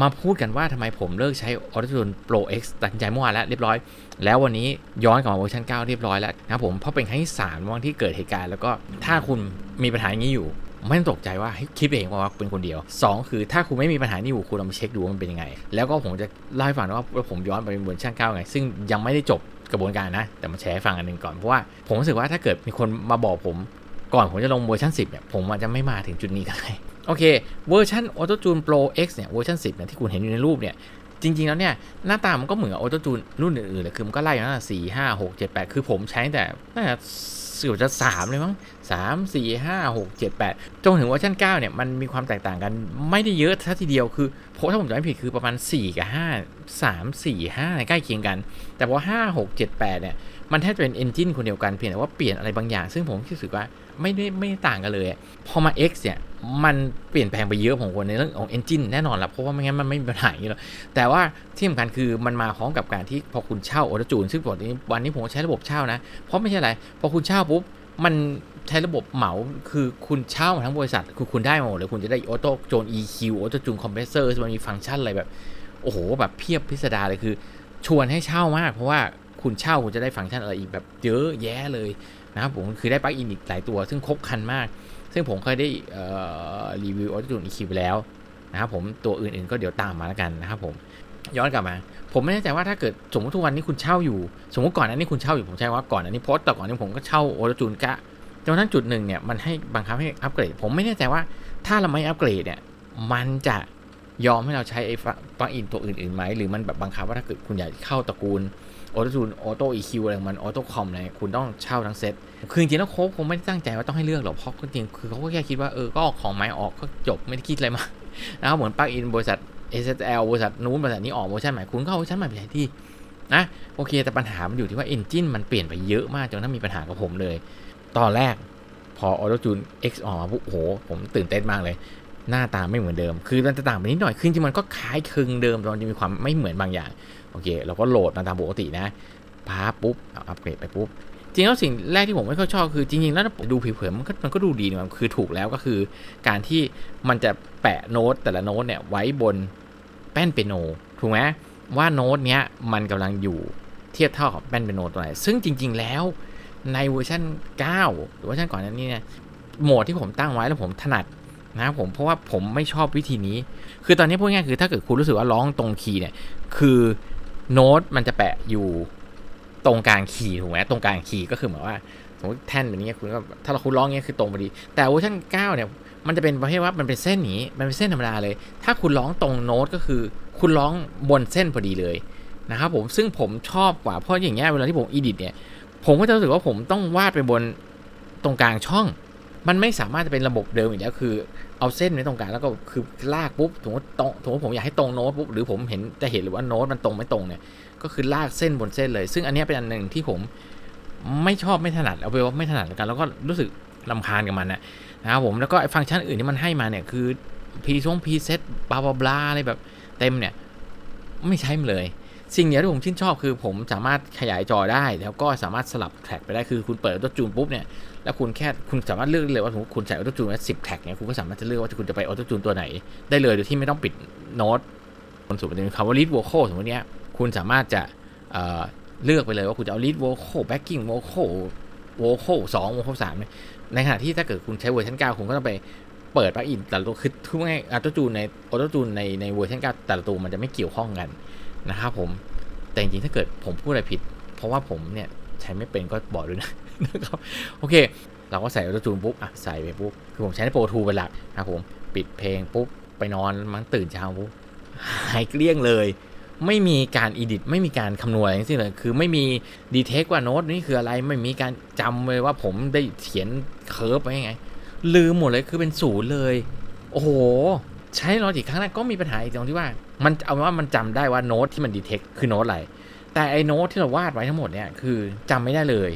มาพูดกันว่าทำไมผมเลิกใช้ Auto-Tune Pro X ตัดสินใจเมื่อวานแล้วเรียบร้อยแล้ววันนี้ย้อนกลับมาเวอร์ชัน9เรียบร้อยแล้วนะผมเพราะเป็นครั้งที่3วันที่เกิดเหตุการณ์แล้วก็ถ้าคุณมีปัญหาอย่างนี้อยู่ไม่ต้องตกใจว่าคิดเองว่าเป็นคนเดียว2คือถ้าคุณไม่มีปัญหานี้อยู่คุณลองไปเช็คดูว่ามันเป็นยังไงแล้วก็ผมจะเล่าให้ฟังว่าผมย้อนไปเป็นเวอร์ชัน9ไงซึ่งยังไม่ได้จบกระบวนการนะแต่มาแชร์ให้ฟังอันนึงก่อนเพราะว่าผมรู้สึกว่าถ้าเกิดมีคนมาบอกผมก่อนผมจะลงเวอร์ชัน10เนี่ยผมอาจจะไม่มาถึงจุดนี้ก็ได้โอเคเวอร์ชัน Auto-Tune Pro X เนี่ยเวอร์ชัน10เนี่ยที่คุณเห็นอยู่ในรูปเนี่ยจริงๆแล้วเนี่ยหน้าตามันก็เหมือนกับ Auto-Tune รุ่นอื่นๆเลยคือมันก็ไล่มาตั้งแต่4 5 6 7 8คือผมใช้แต่น่าจะ3เลยมั้ง3 4 5 6 7 8จนถึงเวอร์ชัน9เนี่ยมันมีความแตกต่างกันไม่ได้เยอะซะทีเดียวคือเพราะถ้าผมจำไม่ผิดคือประมาณ4 กับ 5 3 4 5ใกล้เคียงกันแต่พอ5 6 7 8เนี่ยมันแทบจะเป็น engine คนเดียวกันเพียงแต่ว่าเปลี่ยนอะไรบางอย่างซึ่งผมรู้สึกว่าไม่ต่างกันเลยพอมา X เนี่ยมันเปลี่ยนแปลงไปเยอะของคนในเรื่องของ engine แน่นอนละเพราะว่าไม่งั้นมันไม่มีปัญหาอย่างนี้หรอกแต่ว่าที่สำคัญคือมันมาพร้อมกับการที่พอคุณเช่า Auto-Tune ซึ่งวันนี้ผมใช้ระบบเช่านะเพราะไม่ใช่อะไรพอคุณเช่าปุ๊บมันใช้ระบบเหมาคือคุณเช่าทั้งบริษัทคือคุณได้หมดเลยคุณจะได้ Auto-Tune EQ Auto-Tune Compressor มันมีฟังก์ชันอะไรแบบโอ้โหแบบเพียบพิสดารเลยคือชวนให้เช่ามากเพราะว่าคุณเช่าคุณจะได้ฟังก์ชันอะไรอีกแบบเยอะแยะเลยนะครับผมคือได้ปลั๊กอินอีกหลายตัวซึ่งครบคันมากซึ่งผมเคยได้รีวิว Auto-Tune EQ ไปแล้วนะครับผมตัวอื่นๆก็เดี๋ยวตามมาแล้วกันนะครับผมย้อนกลับมาผมไม่แน่ใจว่าถ้าเกิดสมมติทุกวันนี้คุณเช่าอยู่สมมติก่อนนั้นนี่คุณเช่าอยู่ผมใช้ว่าก่อนอันนี้โพสต์แต่ก่อนนี้ผมก็เช่า Auto-Tune กะจนนั้นจุดหนึ่งเนี่ยมันให้บังคับให้อัปเกรดผมไม่แน่ใจว่าถ้าเราไม่อัปเกรดเนี่ยมันจะยอมให้เราใช้ไอ้ปลั๊กอินตัวอื่นๆไหมหรือมันแบบบังคับว่าถ้าเกิดคุณอยากเข้าตระกูลAuto-Tune Auto EQ อะไรมัน Auto Com อะไรคุณต้องเช่าทั้งเซตคือจริงๆแล้วโค้ชคงไม่ได้ตั้งใจว่าต้องให้เลือกหรอกเพราะจริงคือเขาก็แค่คิดว่าก็ออกของไม้ออกก็จบไม่ได้คิดอะไรมานะครับเหมือนปลั๊กอินบริษัท SSL บริษัทนู้นบริษัทนี้ออกเวอร์ชันใหม่คุณก็เอาเวอร์ชันใหม่ไปใช้ที่นะโอเคแต่ปัญหามันอยู่ที่ว่า Engine มันเปลี่ยนไปเยอะมากจนถ้ามีปัญหากับผมเลยตอนแรกพอ Auto-Tune X ออกมาปุ๊บโอ้โหผมตื่นเต้นมากเลยหน้าตาไม่เหมือนเดิมคือมันจะต่างไปนิดหน่อยคือจริงมันก็คล้ายคลึงเดิมแต่มันจะมีความไม่เหมือนบางอย่างโอเคเราก็โหลดมาตามปกตินะพาปุ๊บเอาอัปเกรดไปปุ๊บจริงแล้วสิ่งแรกที่ผมไม่ค่อยชอบคือจริงๆแล้วดูผิวเผินมันก็ดูดีนะคือถูกแล้วก็คือการที่มันจะแปะโน้ตแต่ละโน้ตเนี่ยไว้บนแป้นเปียโนถูกไหมว่าโน้ตเนี้ยมันกำลังอยู่เทียบเท่ากับแป้นเปียโนตัวไหนซึ่งจริงๆแล้วในเวอร์ชัน9หรือเวอร์ชันก่อนนั้นนี่เนี่ยโหมดที่ผมตั้งไว้แล้วผมถนัดนะผมเพราะว่าผมไม่ชอบวิธีนี้คือตอนนี้พูดง่ายคือถ้าเกิดคุณรู้สึกว่าร้องตรงคีย์เนี่ยคือโน้ตมันจะแปะอยู่ตรงกลางคีย์ถูกไหมตรงกลางคีย์ก็คือเหมือนว่าสมมติแท่นแบบนี้คุณก็ถ้าเราคุณร้องเงี้ยคือตรงพอดีแต่เวอร์ชัน9เนี่ยมันจะเป็นประเภทว่ามันเป็นเส้นนี้มันเป็นเส้นธรรมดาเลยถ้าคุณร้องตรงโน้ตก็คือคุณร้องบนเส้นพอดีเลยนะครับผมซึ่งผมชอบกว่าเพราะอย่างเงี้ยเวลาที่ผมอีดิทเนี่ยผมก็จะรู้สึกว่าผมต้องวาดไปบนตรงกลางช่องมันไม่สามารถจะเป็นระบบเดิมอีกแล้วคือเอาเส้นไว้ตรงกลางแล้วก็คือลากปุ๊บถึงว่าตรงถึงว่าผมอยากให้ตรงโน้ตปุ๊บหรือผมเห็นจะเห็นหรือว่าโน้ตมันตรงไม่ตรงเนี่ยก็คือลากเส้นบนเส้นเลยซึ่งอันนี้เป็นอันหนึ่งที่ผมไม่ชอบไม่ถนัดเอาไปว่าไม่ถนัดกันแล้วก็รู้สึกรำคาญกับมันนะครับผมแล้วก็ฟังก์ชันอื่นที่มันให้มาเนี่ยคือพีเซตบลาบลาอะไรแบบเต็มเนี่ยไม่ใช้มันเลยสิ่งเดียวที่ผมชื่นชอบคือผมสามารถขยายจอได้แล้วก็สามารถสลับแทร็กไปได้คือคุณเปิด Auto-Tune ปุ๊บเนี่ยแล้วคุณสามารถเลือกเลยว่าคุณใส่ Auto-Tune ไว้10แทร็กเนี่ยคุณก็สามารถจะเลือกว่าคุณจะไป Auto-Tune ตัวไหนได้เลยโดยที่ไม่ต้องปิดโน้ตบนสุดมันจะมีคำว่า lead vocal สมมติเนี้ยคุณสามารถจะเลือกไปเลยว่าคุณจะเอา lead vocal backing vocal vocal 2 vocal 3เนี่ยในขณะที่ถ้าเกิดคุณใช้เวอร์ชัน9คุณก็ต้องไปเปิดปลั๊กอินแต่ละตัวคือทุกอย่าง Auto-Tune ใน Auto-Tune ในเวอร์ชัน9แต่ละตัวมันจะไม่เกี่ยวข้องกันนะครับผมแต่จริงๆถ้าเกิดผมพูดอะไรผิดเพราะว่าผมเนี่ยใช้ไม่เป็นก็บอกด้วยนะครับโอเคเราก็ใส่ Auto-Tune ปุ๊บอ่ะใส่ไปปุ๊บคือผมใช้ในโปรทูเป็นหลักนะผมปิดเพลงปุ๊บไปนอนมันตื่นเช้าปุ๊บหายเกลี้ยงเลยไม่มีการอีดิทไม่มีการคำนวณอะไรทั้งสิ้นเลยคือไม่มีดีเทคว่าโน้ตนี่คืออะไรไม่มีการจำเลยว่าผมได้เขียนเคิร์ฟไว้ยังไงลืมหมดเลยคือเป็นศูนย์เลยโอ้โหใช้ลอจิกครั้งแรกก็มีปัญหาอีกตรงที่ว่ามันเอาว่ามันจำได้ว่าโน้ตที่มันดีเทคคือโน้ตอะไรแต่ไอ้โน้ตที่เราวาดไว้ทั้งหมดเนี่ยคือจำไม่ได้เลย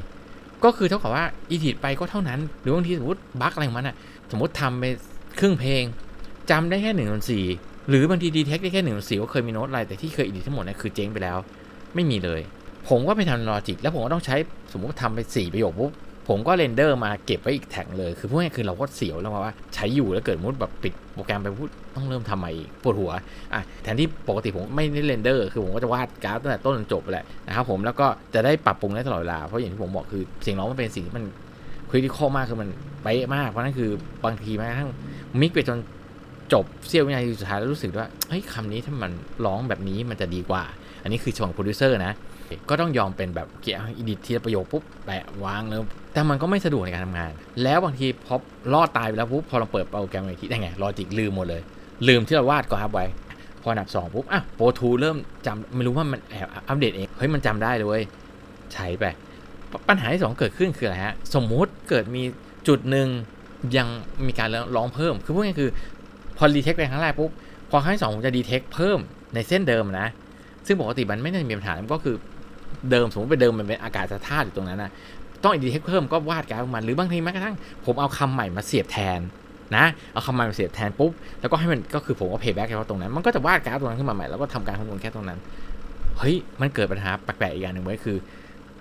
ก็คือเท่ากับว่าอีดิทไปก็เท่านั้นหรือบางทีสมมติบั๊กอะไรของมันอ่ะสมมติทำไปครึ่งเพลงจำได้แค่1/4หรือบางทีดีเทคได้แค่1/4ว่าเคยมีโน้ตอะไรแต่ที่เคยอีดิททั้งหมดเนี่ยคือเจ๊งไปแล้วไม่มีเลยผมก็ไปทำลอจิกแล้วผมก็ต้องใช้สมมติทำไป4 ประโยคปุ๊บ ผมก็เรนเดอร์มาเก็บไว้อีกแท็กเลยคือพวกนี้คือเราก็เสียวแล้วว่าใช้อยู่แล้วเกิดมุดแบบปิดโปรแกรมไปพูดต้องเริ่มทำใหม่ปวดหัวอ่ะแทนที่ปกติผมไม่ได้เรนเดอร์คือผมก็จะวาดกราฟตั้งแต่ต้นจนจบแหละนะครับผมแล้วก็จะได้ปรับปรุงได้ตลอดเวลาเพราะอย่างที่ผมบอกคือเสียงร้องมันเป็นสิ่งที่มันคริติคอลมากคือมันเป๊ะมากเพราะนั่นคือบางทีแม้กระทั่งมิกไปจนจบเสี้ยววินาทีสุดท้ายแล้วรู้สึกว่าเฮ้ยคำนี้ถ้ามันร้องแบบนี้มันจะดีกว่าอันนี้คือช่วงโปรดิวเซอร์นะก็ต้องยอมเป็นแบบเกี่ยวอิดิททีละประโยคปุ๊บแปะวางเลยแต่มันก็ไม่สะดวกในการทำงานแล้วบางทีพอลอดตายไปแล้วปุ๊บพอเราเปิดโปรแกรมอีกทีได้ไงลอจิกลืมหมดเลยลืมที่เราวาดกราฟไว้พออันดับ2ปุ๊บอ่ะโปรทูเริ่มจำไม่รู้ว่ามันแอบอัปเดตเองเฮ้ยมันจำได้เลยใช้ไปปัญหาที่2เกิดขึ้นคืออะไรฮะสมมุติเกิดมีจุดหนึ่งยังมีการร้องเพิ่มคือพวกนี้คือพอดีเทคไปครั้งแรกปุ๊บพอครั้งที่2ผมจะดีเทคเพิ่มในเส้นเดิมนะซึ่งปกติมันไม่ได้มีปัญหามันก็คือเดิมสมมติไปเดิมมันเป็นอากาศธาตุอยู่ตรงนั้นนะต้องดีเทคเพิ่มก็วาดกราฟมันหรือบางทีแม้กระทั่งผมเอาคำใหม่มาเสียบแทนนะเอาคำใหม่มาเสียบแทนปุ๊บแล้วก็ให้มันก็คือผมก็เพย์แบ็กแค่ตรงนั้นมันก็จะวาดกราฟตรงนั้นขึ้นมาใหม่แล้วก็ทำการคำนวณแค่ตรงนั้นเฮ้ยมันเกิดปัญหาแปลกๆอีกอย่างหนึ่งไว้คือ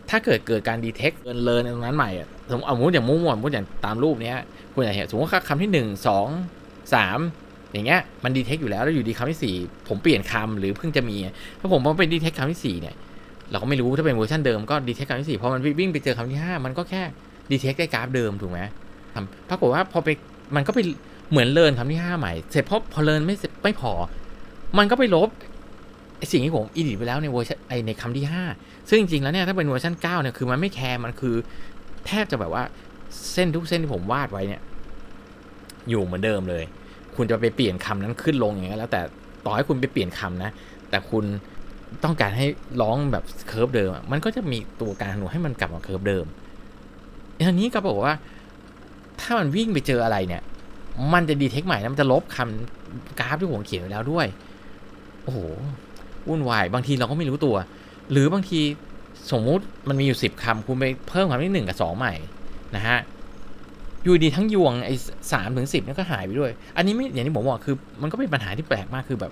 ถ้าเกิดการดีเทคเกินเลยตรงนั้นใหม่สมมติเอาอย่างมั่วๆอย่างตามรูปนี้คุณอยากเห็นสมมติคำที่1 2 3อย่างเงี้ยมันดีเทคอยู่แล้วอยู่ดีคำที่4ผมเปลี่ยนคำหรือเพิ่งจะมีถ้าผมไปดีเทคคำที่4เนี่ยเราก็ไม่รู้ถ้าเป็นเวอร์ชันเดิมก็ดีเทคคำที่4พอมันวิ่งไปเจอคำที่5มันก็แค่ดีเทคได้กราฟเดิมถูกไหมปรากฏว่าพอไปมันก็ไปเหมือนเลิร์นคำที่5ใหม่เสร็จพอเลิร์นไม่พอมันก็ไปลบสิ่งที่ผมอิดิทไปแล้วในเวอร์ชันในคำที่5ซึ่งจริงๆแล้วเนี่ยถ้าเป็นเวอร์ชัน9เนี่ยคือมันไม่แคร์มันคือแทบจะแบบว่าเส้นทุกเส้นที่ผมวาดไว้เนี่ยอยู่เหมือนเดิมเลยคุณจะไปเปลี่ยนคำนั้นขึ้นลงอย่างเงี้ยแล้วแต่ต่อให้คุณไปเปลี่ยนคำนะแต่คุณต้องการให้ร้องแบบเคิร์ฟเดิมมันก็จะมีตัวการหนูให้มันกลับมาเคิร์ฟเดิมอันนี้ก็บอกว่าถ้ามันวิ่งไปเจออะไรเนี่ยมันจะดีเทคใหม่นะมันจะลบคำกราฟที่ผมเขียนไว้แล้วด้วยโอ้โหวุ่นวายบางทีเราก็ไม่รู้ตัวหรือบางทีสมมุติมันมีอยู่10คำคุณไปเพิ่มคำที่1กับ2ใหม่นะฮะอยู่ดีทั้งยวงไอ้3 ถึง 10นี่ก็หายไปด้วยอันนี้ไม่อย่างที่ผมบอกคือมันก็เป็นปัญหาที่แปลกมากคือแบบ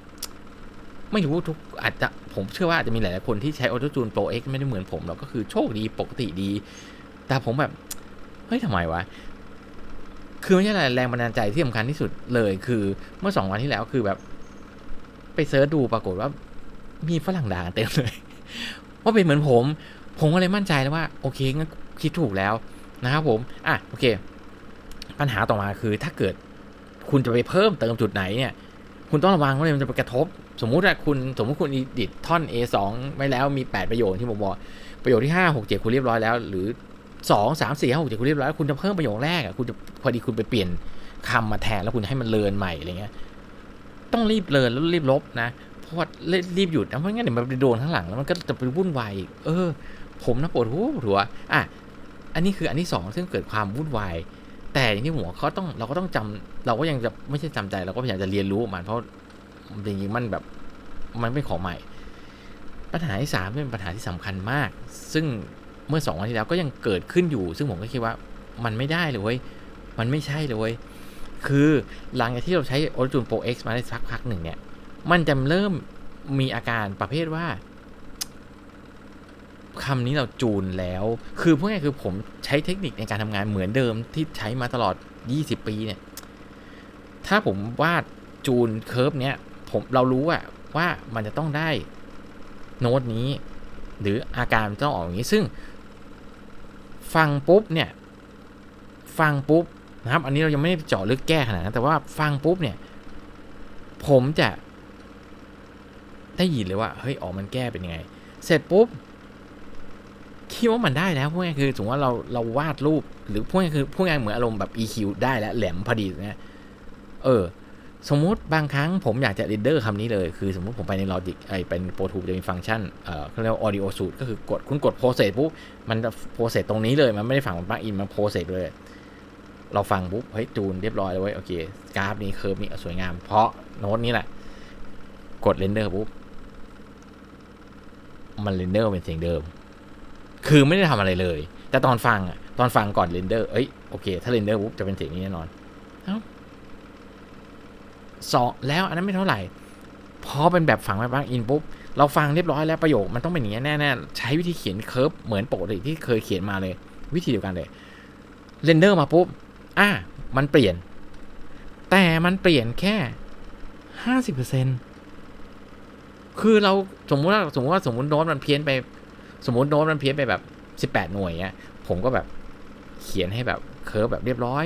ไม่รู้ทุกอาจจะผมเชื่อว่าอาจจะมีหลายๆคนที่ใช้ Auto-Tune Pro X ไม่ได้เหมือนผมเราก็คือโชคดีปกติดีแต่ผมแบบเฮ้ยทำไมวะคือไม่ใช่แรงบันดาลใจที่สำคัญที่สุดเลยคือเมื่อ2วันที่แล้วคือแบบไปเซิร์ชดูปรากฏว่ามีฝรั่งด่าเต็มเลยว่าเป็นเหมือนผมก็เลยมั่นใจแล้วว่าโอเคงั้นคิดถูกแล้วนะครับผมอ่ะโอเคปัญหาต่อมาคือถ้าเกิดคุณจะไปเพิ่มเติมจุดไหนเนี่ยคุณต้องระวังว่ามันจะไปกระทบสมมุติคุณอิดิทท่อน A2 ไว้แล้วมี8ประโยคที่ผมบอกประโยคที่5 6 7คุณเรียบร้อยแล้วหรือ2 3 4 5 6 7คุณเรียบร้อยแล้วคุณจะเพิ่มประโยคแรกอ่ะคุณจะพอดีคุณไปเปลี่ยนคำมาแทนแล้วคุณให้มันเลินใหม่อะไรเงี้ยต้องรีบเลินแล้วรีบลบนะเพราะว่ารีบหยุดนะเพราะงั้นเดี๋ยวมันไปโดนข้างหลังแล้วมันก็จะไปวุ่นวายผมนะปวดหัวอ่ะอันนี้คืออันที่2ซึ่งเกิดความวุ่นวายแต่อย่างที่หัวเขาต้องเราก็ต้องจำเราก็ยังจะไม่ใช่จำใจเราก็พยายามจะเรียนรู้มันเพราะจริงๆมันแบบมันไม่ของใหม่ปัญหาที่3เป็นปัญหาที่สำคัญมากซึ่งเมื่อ2วันที่แล้วก็ยังเกิดขึ้นอยู่ซึ่งผมก็คิดว่ามันไม่ได้เลยมันไม่ใช่เลยคือหลังจากที่เราใช้ Auto-Tune Pro X มาได้สักพักหนึ่งเนี่ยมันจะเริ่มมีอาการประเภทว่าคำนี้เราจูนแล้วคือพวกนี้คือผมใช้เทคนิคในการทำงานเหมือนเดิมที่ใช้มาตลอด20ปีเนี่ยถ้าผมวาดจูนเคิร์ฟเนี้ยเรารู้ว่ามันจะต้องได้โน้ตนี้หรืออาการมันต้องออกอย่างนี้ซึ่งฟังปุ๊บนะครับอันนี้เรายังไม่ได้เจาะลึกแก้ขนาดนั้นแต่ว่าฟังปุ๊บเนี่ยผมจะได้ยินเลยว่าเฮ้ยออกมันแก้เป็นยังไงเสร็จปุ๊บคิดว่ามันได้แล้วพวกนี้คือสมมติว่าเราวาดรูปหรือพวกนี้คือพวกนี้เหมือนอารมณ์แบบ EQ ได้แล้วแหลมพอดีเนี่ยสมมุติบางครั้งผมอยากจะเรนเดอร์คำนี้เลยคือสมมุติผมไปในลอจิกเป็นโปรทูจะมีฟังก์ชันเขาเรียกว่าออดิโอสูตรก็คือกดคุณกดโปรเซสปุ๊บมันจะโปรเซสตรงนี้เลยมันไม่ได้ฝังมันปลั๊กอินมันโปรเซสเลยเราฟังปุ๊บเฮ้ยจูนเรียบร้อยเลยเว้ยโอเคกราฟนี้เคิร์ฟนี้สวยงามเพราะโน้ตนี้แหละกดเรนเดอร์ปุ๊บมันเรนเดอร์เป็นเสียงเดิมคือไม่ได้ทำอะไรเลยแต่ตอนฟังก่อนเรนเดอร์เอ้ยโอเคถ้าเรนเดอร์ปุ๊บจะเป็นเสียงนี้แน่นอนแล้วอันนั้นไม่เท่าไหร่พอเป็นแบบฝังไปบ้างอินปุ๊บเราฟังเรียบร้อยแล้วประโยคมันต้องเป็นอย่างนี้แน่ๆใช้วิธีเขียนเคิร์ฟเหมือนปกติที่เคยเขียนมาเลยวิธีเดียวกันเลย เรนเดอร์มาปุ๊บมันเปลี่ยนแต่มันเปลี่ยนแค่ 50% คือเราสมมุติโน้ตมันเพี้ยนไปแบบ18หน่วยเงี้ยผมก็แบบเขียนให้แบบเคิร์ฟแบบเรียบร้อย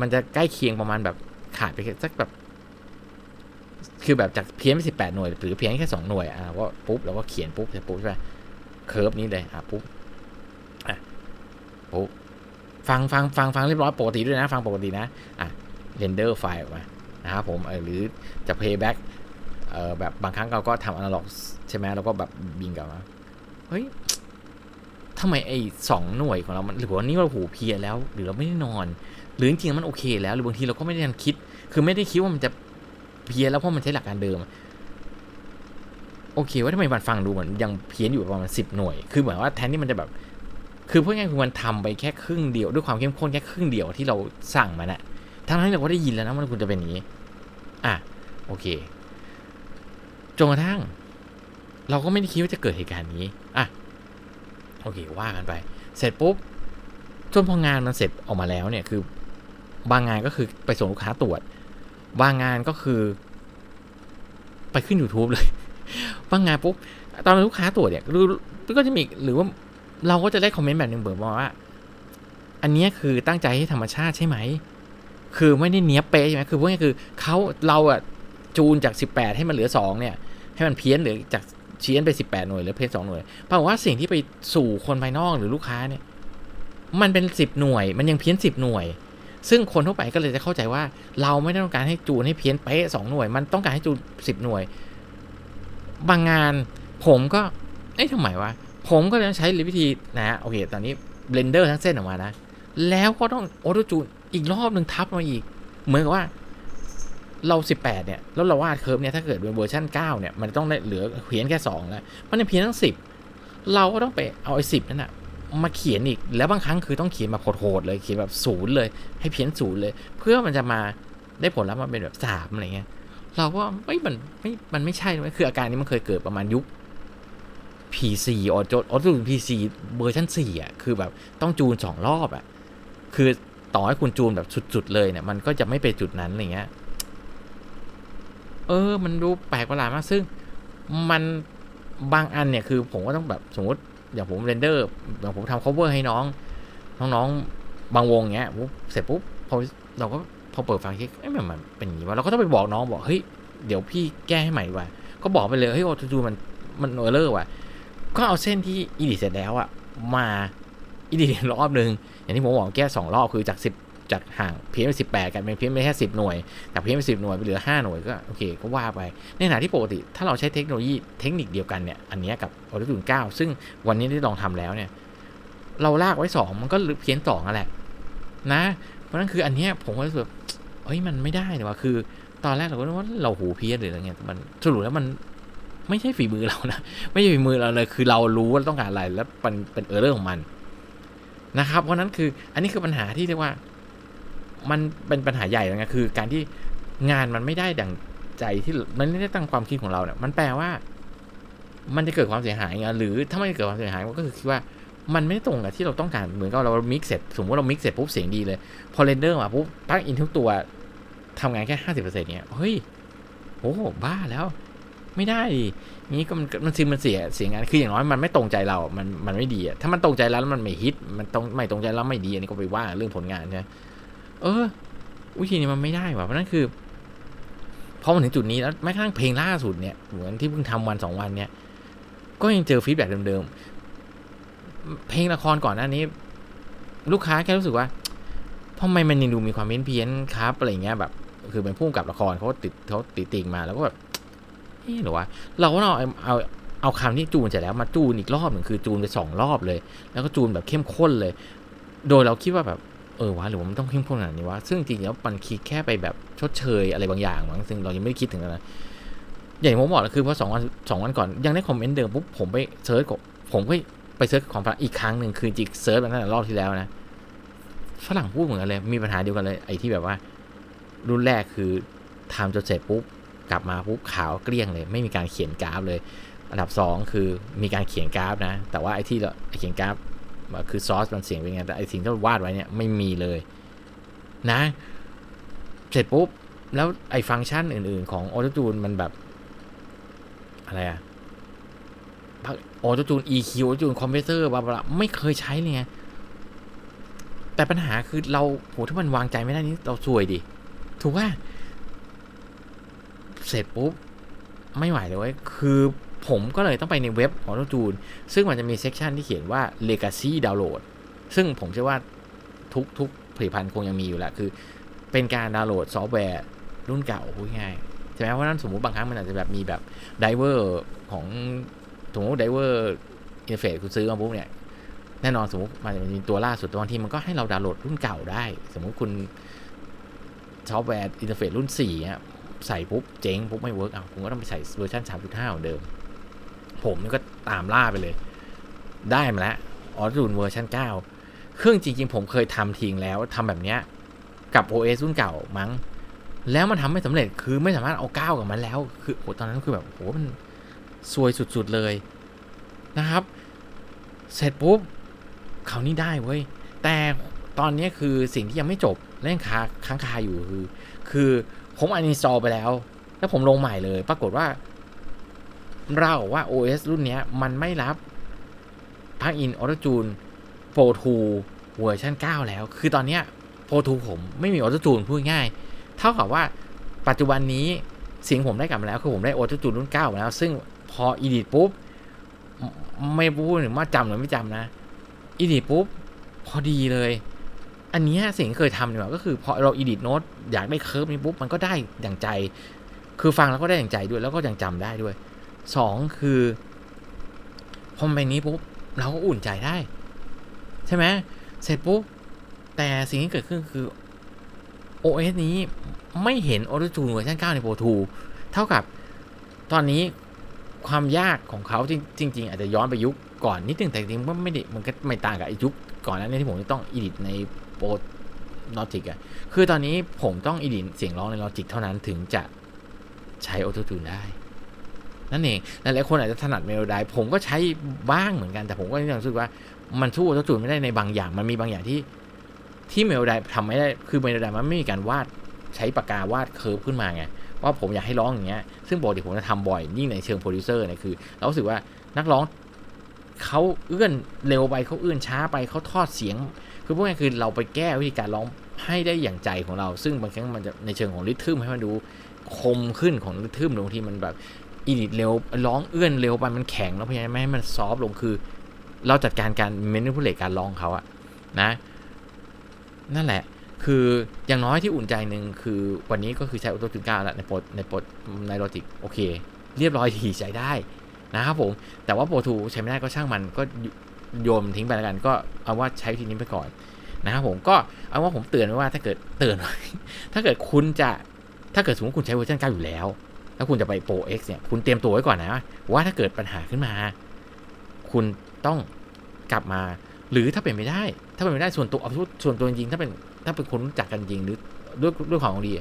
มันจะใกล้เคียงประมาณแบบขาดไปสักแบบคือแบบจากเพี้ยนไป18หน่วยหรือเพี้ยนแค่2หน่วยว่าปุ๊บเราก็เขียนปุ๊บเสร็จปุ๊บใช่ไหมเคิร์ฟนี้เลยปุ๊บฟังเรียบร้อยปกติด้วยนะฟังปกตินะเรนเดอร์ไฟล์ออกมานะครับผมหรือจะเพย์แบ็กแบบบางครั้งเราก็ทำอนาล็อกใช่ไหมเราก็แบบบินกลับมาเฮ้ยทำไมไอ้2หน่วยของเรามันหรือว่านี่เราหูเพี้ยแล้วหรือเราไม่ได้นอนหรือจริงๆมันโอเคแล้วหรือบางทีเราก็ไม่ได้คิดคือไม่ได้คิดว่ามันจะเพี้ยนแล้วเพราะมันใช้หลักการเดิมโอเคว่าทำไมมันฟังดูเหมือนยังเพี้ยนอยู่ประมาณ10หน่วยคือเหมือนว่าแทนที่มันจะแบบคือพูดง่ายๆคือมันทำไปแค่ครึ่งเดียวด้วยความเข้มข้นแค่ครึ่งเดียวที่เราสั่งมันอะทั้งที่เราก็ได้ยินแล้วนะมันควรจะเป็นอย่างนี้โอเคจนกระทั่งเราก็ไม่ได้คิดว่าจะเกิดเหตุการณ์นี้โอเคว่ากันไปเสร็จปุ๊บจนพองานมันเสร็จออกมาแล้วเนี่ยคือบางงานก็คือไปส่งลูกค้าตรวจบางงานก็คือไปขึ้น YouTube เลยบางงานปุ๊บตอนลูกค้าตรวจเนี่ยก็จะมีหรือว่าเราก็จะได้คอมเมนต์แบบหนึ่งเบิร์ดว่าอันนี้คือตั้งใจให้ธรรมชาติใช่ไหมคือไม่ได้เนี้ยเป๊ะใช่ไหมคือพวกนี้คือเราอะจูนจาก18ให้มันเหลือ2เนี่ยให้มันเพี้ยนหรือจากเพี้ยนไป18หน่วยหรือเพี้ยน2หน่วยแปลว่าสิ่งที่ไปสู่คนภายนอกหรือลูกค้าเนี่ยมันเป็น10หน่วยมันยังเพี้ยน10หน่วยซึ่งคนทั่วไปก็เลยจะเข้าใจว่าเราไม่ได้ต้องการให้จูนให้เพี้ยนเป๊ะ2หน่วยมันต้องการให้จูน10หน่วยบางงานผมก็ทำไมวะผมก็จะใช้วิธีนะโอเคตอนนี้เบลนเดอร์ทั้งเส้นออกมานะแล้วก็ต้องออโต้จูนอีกรอบหนึ่งทับมาอีกเหมือนกับว่าเรา18เนี่ยแล้วเราวาดเคิร์ฟเนี่ยถ้าเกิดเป็นเวอร์ชัน9เนี่ยมันต้องเหลือเพี้ยนแค่2แล้วมันเพี้ยนทั้ง10เราก็ต้องไปเอาไอ้10นั่นนะมาเขียนอีกแล้วบางครั้งคือต้องเขียนแบบโหดๆเลยเขียนแบบ0เลยให้เพี้ยน0เลยเพื่อมันจะมาได้ผลลัพธ์มาเป็นแบบ3อะไรเงี้ยเราก็มันไม่ใช่เลยคืออาการนี้มันเคยเกิดประมาณยุคPC ออโต้จูน PC เวอร์ชัน4คือแบบต้องจูน2รอบคือต่อให้คุณจูนแบบสุดๆเลยเนี่ยมันก็จะไม่ไปจุดนั้นอะไรเงี้ยมันดูแปลกประหลาดมากซึ่งมันบางอันเนี่ยคือผมก็ต้องแบบสมมติอย่างผมเรนเดอร์อย่างผมทำ cover ให้น้องบางวงเงี้ยปุ๊บเสร็จปุ๊บพอเราก็พอเปิดฟังเช็คมันเป็นอย่างนี้ว่าเราก็ต้องไปบอกน้องบอกเฮ้ยเดี๋ยวพี่แก้ให้ใหม่ว่ะก็บอกไปเลยเฮ้ยออโต้จูนมันเออร์เลอร์ว่ะก็เอาเส้นที่อีดิทเสร็จแล้วมาอีดิทรอบนึงอย่างที่ผมบอกแก้2รอบคือจาก10จากห่างเพี้ยนไป18กันเป็นเพี้ยนไปแค่10หน่วยจากเพี้ยนไป10หน่วยไปเหลือ5หน่วยก็โอเคก็ว่าไปในขณะที่ปกติถ้าเราใช้เทคโนโลยีเทคนิคเดียวกันเนี่ยอันนี้กับ Auto-Tune 9ซึ่งวันนี้ได้ลองทำแล้วเนี่ยเราลากไว้2มันก็เพี้ยน2นั่นแหละนะเพราะนั่นคืออันนี้ผมก็รู้สึกเฮ้ยมันไม่ได้เลยว่ะคือตอนแรกเราก็นึกว่าเราหูเพี้ยนหรืออะไรเงี้ยมันสรุปแล้วมันไม่ใช่ฝีมือเรานะไม่ใช่ฝีมือเราเลยคือเรารู้ว่าต้องการอะไรแล้วมันเป็นเออร์เรอร์ของมันนะครับเพราะนั้นคืออันนี้คือปัญหาที่เรียกว่ามันเป็นปัญหาใหญ่เลยนะคือการที่งานมันไม่ได้ดั่งใจที่มันไม่ได้ตั้งความคิดของเราเนี่ยมันแปลว่ามันจะเกิดความเสียหายไงหรือถ้าไม่เกิดความเสียหายก็คือคิดว่ามันไม่ตรงกับที่เราต้องการเหมือนกับเรามิกซ์เสร็จสมมติเรามิกซ์เสร็จปุ๊บเสียงดีเลยพอเรนเดอร์มาปุ๊บปลั๊กอินทุกตัวทำงานแค่ 50% เนี่ยเฮ้ยโอ้บ้าแล้วไม่ได้นี่ก็มันเสียงานคืออย่างน้อยมันไม่ตรงใจเรามันไม่ดีถ้ามันตรงใจแล้วมันไม่ฮิตมันตรงไม่ตรงใจแล้วไม่ดีอันนี้ก็ไปว่าเรื่องผลงานใช่วิธีนี้มันไม่ได้ว่ะเพราะนั่นคือพอมาถึงจุดนี้แล้วแม้กระทั่งเพลงล่าสุดเนี่ยเหมือนที่เพิ่งทำวัน2วันเนี่ยก็ยังเจอฟีดแบ็กเดิมๆเพลงละครก่อนหน้านี้ลูกค้าแค่รู้สึกว่าทำไมมันยังดูมีความเพี้ยนๆครับอะไรเงี้ยแบบคือเป็นผู้กำกับละครเขาติดติ่งมาแล้วก็แบบหรือว่าเราก็เอาคำที่จูนเสร็จแล้วมาจูนอีกรอบหนึ่งคือจูนไป2รอบเลยแล้วก็จูนแบบเข้มข้นเลยโดยเราคิดว่าแบบวะหรือว่ามันต้องเข้มข้นขนาดนี้วะซึ่งจริงแล้วมันคิดแค่ไปแบบชดเชยอะไรบางอย่างมั้งซึ่งเรายังไม่ได้คิดถึงนะอย่างที่ผมบอกคือพอ2วันก่อนยังได้คอมเมนต์เดิมปุ๊บผมไปเซิร์ชผมก็ไปเซิร์ชของฝรั่งอีกครั้งหนึ่งคือจิกเซิร์ชมาตั้งแต่รอบที่แล้วนะฝรั่งพูดเหมือนกันเลยมีปัญหาเดียวกันเลยไอ้ที่แบบว่ารุ่นแรกคือทำจนเสร็จปุ๊บกลับมาปุ๊บขาวเกลี้ยงเลยไม่มีการเขียนกราฟเลยอันดับ2คือมีการเขียนกราฟนะแต่ว่าไอ้ที่เราเขียนกราฟ คือซอสมันเสียงเป็นไงแต่ไอสิ่งที่วาดไว้เนี่ยไม่มีเลยนะเสร็จปุ๊บแล้วไอฟังก์ชันอื่นๆของ Auto-Tune มันแบบอะไรอะ Auto-Tune EQ Auto-Tune Compressor บลาๆไม่เคยใช้เลยไงแต่ปัญหาคือเราโหถ้ามันวางใจไม่ได้นี้เราซวยดิถูกป่ะเสร็จปุ๊บไม่ไหวเลยคือผมก็เลยต้องไปในเว็บ Auto-Tune ซึ่งมันจะมีเซกชันที่เขียนว่า Legacy Download ซึ่งผมเชื่อว่าทุกผลิตภัณฑ์คงยังมีอยู่แหละคือเป็นการดาวน์โหลดซอฟต์แวร์รุ่นเก่าพูดง่ายใช่ไหมเพราะนั้นสมมุติบางครั้งมันอาจจะแบบมีแบบไดเวอร์ของสมมติไดเวอร์อินเทอร์เฟซคุณซื้อมาปุ๊บเนี่ยแน่นอนสมมติมันจะมีตัวล่าสุดตัวที่มันก็ให้เราดาวน์โหลดรุ่นเก่าได้สมมุติคุณซอฟต์แวร์อินเทอร์เฟซรุ่น4เนี่ยใส่ปุ๊บเจ๊งปุ๊บไม่เวิร์กเอาคุณก็ต้องไปใส่เวอร์ชัน 3.5 ของเดิมผมนี่ก็ตามล่าไปเลยได้มาแล้วAuto-Tuneเวอร์ชัน9เครื่องจริงๆผมเคยทำทิ้งแล้วทำแบบเนี้ยกับ OS รุ่นเก่ามั้งแล้วมันทำไม่สำเร็จคือไม่สามารถเอาก้าวกับมันแล้วคือโอ้ตอนนั้นคือแบบโอ้มันซวยสุดๆเลยนะครับเสร็จปุ๊บเขานี่ได้เว้ยแต่ตอนนี้คือสิ่งที่ยังไม่จบและยังค้างคาอยู่คือผมอันอินสตอลไปแล้วแล้วผมลงใหม่เลยปรากฏว่าเราบอกว่า OS รุ่นนี้มันไม่รับพลักอิน Auto-Tune Pro 2 เวอร์ชัน9แล้วคือตอนนี้โปรทูผมไม่มี Auto-Tune พูดง่ายเท่ากับว่าปัจจุบันนี้สิ่งผมได้กลับมาแล้วคือผมได้ Auto-Tune รุ่น9มาแล้วซึ่งพอ Edit ปุ๊บไม่พูดถึงว่าจำหรือไม่จำนะ Edit ปุ๊บพอดีเลยอันนี้สิ่งเคยทำเนี่ยก็คือพอเรา Edit Note อยากได้เคิร์ฟนี้ปุ๊บมันก็ได้อย่างใจคือฟังแล้วก็ได้อย่างใจด้วยแล้วก็ยังจำได้ด้วย2คือพอไปนี้ปุ๊บเราก็อุ่นใจได้ใช่ไหมเสร็จปุ๊บแต่สิ่งที่เกิดขึ้นคือ OS นี้ไม่เห็น Auto-Tune เวอร์ชัน9ใน Pro 2 เท่ากับตอนนี้ความยากของเขาจริงๆอาจจะย้อนไปยุคก่อนนิดนึงแต่จริงๆมันไม่ได้มันก็ไม่ต่างกับยุคก่อนแล้วเนี่ยที่ผมจะต้อง Edit ใน Pro Logic อะคือตอนนี้ผมต้อง Edit เสียงร้องใน Logic เท่านั้นถึงจะใช้ Auto-Tune ได้นั่นเองหลายๆคนอาจจะถนัดเมโลไดผมก็ใช้บ้างเหมือนกันแต่ผมก็ยังรู้สึกว่ามันสู้ Auto-Tune ไม่ได้ในบางอย่างมันมีบางอย่างที่เมโลไดทำไม่ได้คือเมโลไดมันไม่มีการวาดใช้ปากกาวาดเคิร์ฟขึ้นมาไงว่าผมอยากให้ร้องอย่างเงี้ยซึ่งปกติผมจะทำบ่อยยิ่งในเชิงโปรดิวเซอร์เนี่ยคือเรารู้สึกว่านักร้องเขาเอื้อนเร็วไปเขาเอื้อนช้าไปเขาทอดเสียงคือพวกนี้คือเราไปแก้วิธีการร้องให้ได้อย่างใจของเราซึ่งบางครั้งมันจะในเชิงของริทึมให้มันดูคมขึ้นของริทึมบางทีมันแบบอีดิทเร็วร้องเอื้อนเร็วไปมันแข็งแล้วพยายามไม่ให้มันซอฟลงคือเราจัดการเมนูผู้เล่นการร้องเขาอะนะนั่นแหละคืออย่างน้อยที่อุ่นใจหนึ่งคือวันนี้ก็คือใช้ Auto-Tune 9แล้วในโลจิกโอเคเรียบร้อยดีใช้ได้นะครับผมแต่ว่า Pro 2 ใช้ไม่ได้ก็ช่างมันก็โยนทิ้งไปแล้วกันก็เอาว่าใช้ทีนี้ไปก่อนนะครับผมก็เอาว่าผมเตือนไว้ว่าถ้าเกิดเตือนถ้าเกิดคุณจะถ้าเกิดสมมติคุณใช้เวอร์ชัน9อยู่แล้วแล้วคุณจะไป Pro X เนี่ยคุณเตรียมตัวไว้ก่อนนะว่าถ้าเกิดปัญหาขึ้นมาคุณต้องกลับมาหรือถ้าเป็นไม่ได้ส่วนตัวเอาส่วนตัวจริงถ้าเป็นคนรู้จักกันจริงหรือด้วยของดี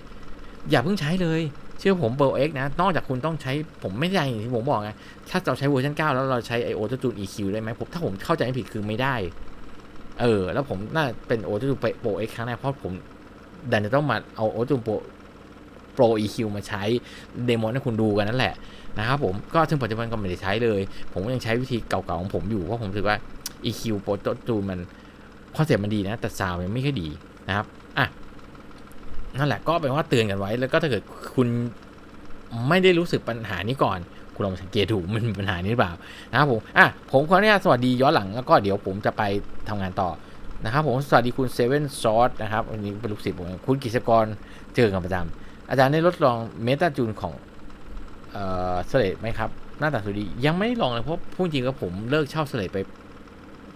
อย่าเพิ่งใช้เลยเชื่อผมเบอร์ X นะนอกจากคุณต้องใช้ผมไม่ได้อย่างที่ผมบอกไงถ้าเราใช้เวอร์ชัน9แล้วเราใช้ Auto-Tune EQ ได้ไหมผมถ้าผมเข้าใจไม่ผิดคือไม่ได้แล้วผมน่าเป็น Auto-Tune Pro X ครั้งแรกเพราะผมดันจะต้องมาเอา Auto-Tune Pro EQ มาใช้เดโมให้คุณดูกันนั่นแหละนะครับผมก็ซึ่งปัจจุบันก็ไม่ได้ใช้เลยผมยังใช้วิธีเก่าๆของผมอยู่เพราะผมรู้สึกว่า EQ Auto-Tune มันคอนเซ็ปต์มันดีนะแต่ซาวยังไม่ค่อยดีนะครับอ่ะนั่นแหละก็เป็นว่าเตือนกันไว้แล้วก็ถ้าเกิดคุณไม่ได้รู้สึกปัญหานี้ก่อนคุณลองสังเกตดูมันมีปัญหานี้หรือเปล่านะครับผมผมขออนุญาตสวัสดีย้อนหลังแล้วก็เดี๋ยวผมจะไปทำงานต่อนะครับผมสวัสดีคุณเซเว่นซอสนะครับอันนี้เป็นลูกศิษย์ผมคุณกฤษกรเจอกันประจำอาจารย์ได้ทดลองเมตาจูนของสเลดไหมครับหน้าตาสวยดียังไม่ลองเลยเพราะพูดจริงกับผมเลิกเช่าสเลดไป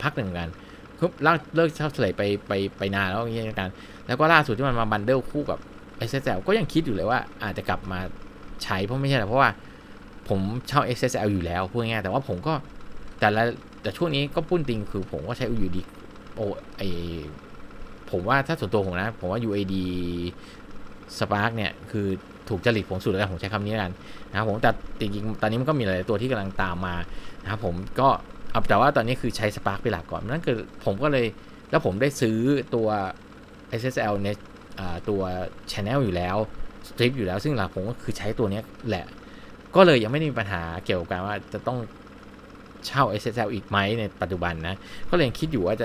พักหนึ่งกันเลิกชอบเฉลยไปนานแล้วอย่างเงี้ยกันแล้วก็ล่าสุดที่มันมาบันเดิลคู่กับ SSL ก็ยังคิดอยู่เลยว่าอาจจะกลับมาใช้เพราะไม่ใช่หรอกเพราะว่าผมเช่า SSL อยู่แล้วพูดง่ายๆแต่ว่าผมก็แต่ช่วงนี้ก็พูดจริงคือผมก็ใช้ UUD ผมว่าถ้าส่วนตัวผมนะผมว่า UAD Spark เนี่ยคือถูกจริตผมสุดแล้วผมใช้คำนี้กันนะครับผมแต่จริงๆตอนนี้มันก็มีหลายตัวที่กำลังตามมานะครับผมก็ แต่ว่าตอนนี้คือใช้ Spark ไปหลักก่อนนั่นคือผมก็เลยแล้วผมได้ซื้อตัว SSL ในตัว Channel อยู่แล้ว Strip อยู่แล้วซึ่งหลักผมก็คือใช้ตัวนี้แหละก็เลยยังไม่มีปัญหาเกี่ยวกับการว่าจะต้องเช่า SSL อีกไหมในปัจจุบันนะก็เลยคิดอยู่ว่าจ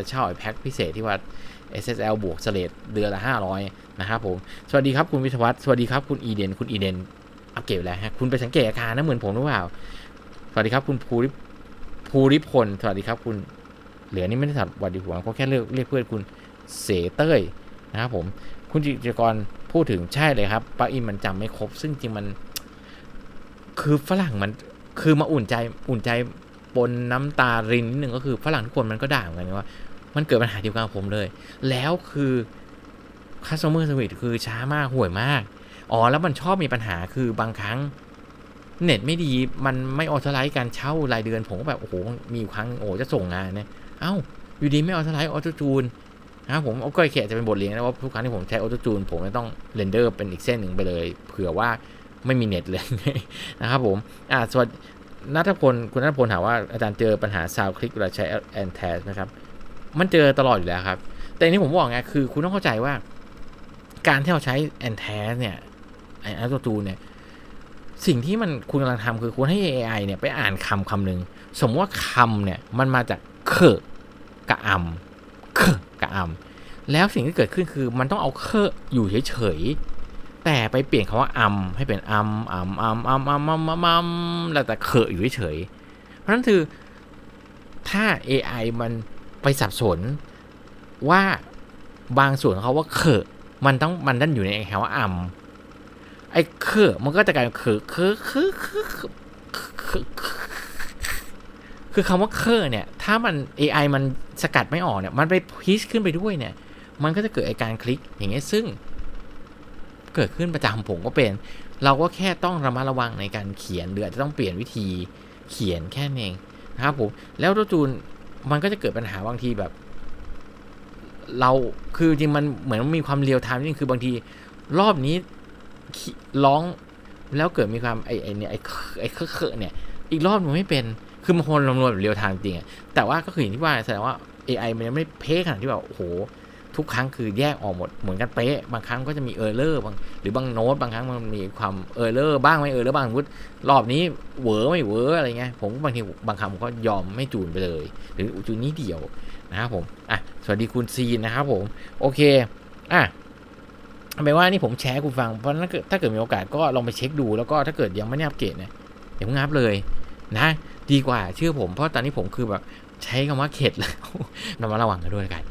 ะเช่าไอ้แพ็คพิเศษที่ว่า SSL บวกเสลดเดือนละ500นะครับผมสวัสดีครับคุณวิทวัฒน์สวัสดีครับคุณอีเดนอัปเกรดแล้วฮะคุณไปสังเกตอาการนะเหมือนผมหรือเปล่าสวัสดีครับคุณภูริพลสวัสดีครับคุณเหลือนี่ไม่ได้สวัสดีหัวเขาแค่เรียกเพื่อนคุณเสเต้ยนะครับผมคุณจิตรกรพูดถึงใช่เลยครับปลั๊กอินมันจำไม่ครบซึ่งจริงมันคือฝรั่งมันคือมาอุ่นใจปนน้ำตารินนิดหนึ่งก็คือฝรั่งทุกคนมันก็ด่าเหมือนกันว่ามันเกิดปัญหาเดียวกันกับผมเลยแล้วคือ customer service คือช้ามากห่วยมากอ๋อแล้วมันชอบมีปัญหาคือบางครั้งเน็ตไม่ดีมันไม่ออโต้ไลท์การเช่ารายเดือนผมก็แบบโอ้โหมีอยู่ครั้งโอ้จะส่งงานเนี่ยเอ้าอยู่ดีไม่ออโต้ไลท์ออโต้จูนนะผมก็แค่จะเป็นบทเรียนนะว่าทุกครั้งที่ผมใช้ออโต้จูนผมจะต้องเรนเดอร์เป็นอีกเส้นหนึ่งไปเลยเผื่อว่าไม่มีเน็ตเลยนะครับผมสวัสดีนัทพลคุณนัทพลถามว่าอาจารย์เจอปัญหาซาวคลิกเวลาใช้แอนแทสนะครับมันเจอตลอดอยู่แล้วครับแต่นี่ผมบอกไงคือคุณต้องเข้าใจว่าการที่เราใช้แอนแทสเนี่ยออโต้จูนเนี่ยสิ่งที่มันคุณกำลังทำคือคุณให้ AI เนี่ยไปอ่านคำหนึ่งสมมติว่าคำเนี่ยมันมาจากเคกะอำแล้วสิ่งที่เกิดขึ้นคือมันต้องเอาเคอยู่เฉยๆแต่ไปเปลี่ยนคำว่าอำให้เป็นแล้วแต่เคอยู่เฉยๆเพราะนั้นคือถ้า AI มันไปสับสนว่าบางส่วนของเขาว่าเคมันต้องมันดันอยู่ในคำว่าอำไอ้เคอมันก็จะกลายเป็นคือคำว่าเคอเนี่ยถ้ามัน AI มันสกัดไม่ออกเนี่ยมันไปพิชขึ้นไปด้วยเนี่ยมันก็จะเกิดไอ้การคลิกอย่างเงี้ยซึ่งเกิดขึ้นประจำผมก็เป็นเราก็แค่ต้องระมัดระวังในการเขียนหรืออาจจะต้องเปลี่ยนวิธีเขียนแค่นั้นเองนะครับผมแล้วตัวจูนมันก็จะเกิดปัญหาบางทีแบบเราคือจริงมันเหมือนมีความเรียวไทม์จริงคือบางทีรอบนี้ร้องแล้วเกิดมีความไอ้เคอะเนี่ยอีกรอบมันไม่เป็นคือมันคนลำนวนแบบเรียลไทม์จริงอะแต่ว่าก็คืออย่างที่ว่าแสดงว่า AI มันยังไม่เพ่ขนาดที่แบบโอ้โหทุกครั้งคือแยกออกหมดเหมือนกันเป๊ะบางครั้งก็จะมีเออร์เลอร์บางหรือบางโน้ตบางครั้งมันมีความเออร์เลอร์บ้างไม่เออร์เลอร์บ้างวุฒิรอบนี้เวอร์ไม่เวอร์อะไรเงี้ยผมบางทีบางคำผมก็ยอมไม่จูนไปเลยหรือจูนนี้เดียวนะครับผมสวัสดีคุณซีนะครับผมโอเคไม่ว่านี่ผมแชร์คุณฟังเพราะนั้นถ้าเกิดมีโอกาสก็ลองไปเช็คดูแล้วก็ถ้าเกิดยังไม่ได้อัปเกรดเนี่ยอย่าเพิ่งอัพเลยนะดีกว่าเชื่อผมเพราะตอนนี้ผมคือแบบใช้คำว่าเข็ดแล้วเรามาระวังกันด้วยกัน